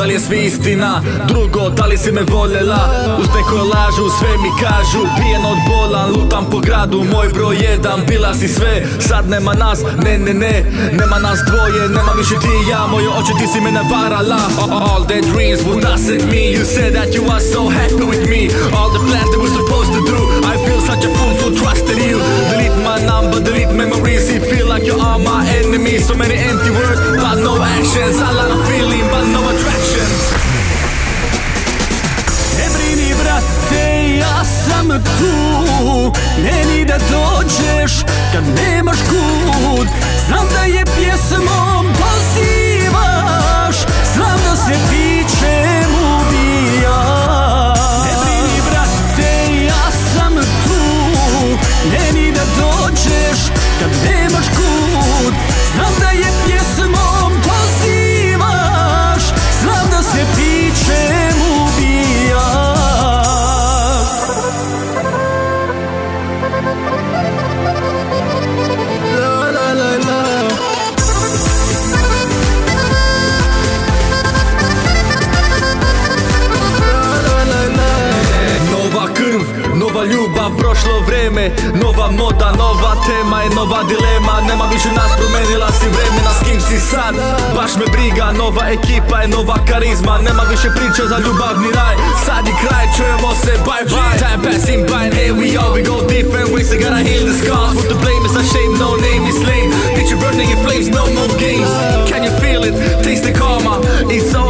da li je sve istina? Drugo, da li si me voljela? Uz nekoj lažu, sve mi kažu, pijen od bolan, lutam po gradu, moj broj jedan, bila si sve. Sad nema nas, ne, nema nas dvoje, nema više ti i ja. Moje oči, ti si me navarala. All the dreams were nothing to me. You said that you are so happy with me. All the plans that we're supposed to do, I feel such a fool for trusting you. Delete my number, delete memories. You feel like you are my enemy. So many empty words, but no actions. A lot of feeling, but no attraction. Ne brini brate, ja sam tu. Meni da dođeš kad nemaš kud. Znam da je pjesmom pozivaš. Znam da se pićem ubijaš. Ne brini brate, ja sam tu. Meni da dođeš kad nemaš kud. Znam da je pjesmom pozivaš. Znam da se pićem ubijaš. La la la la. Nova ljubav, prošlo vreme, nova moda, nova tema je nova dilema. Nema više nas, promenila si vremena, s kim si sad, baš me briga. Nova ekipa je nova karizma, nema više priča za ljubavni raj. Sad je kraj, čujemo se, bye bye. Time passing by and here we are, we go different ways. I gotta heal the scars, what the blame is a shame, no name is lame. Get you burning in flames, no more games. Can you feel it, taste the karma, it's all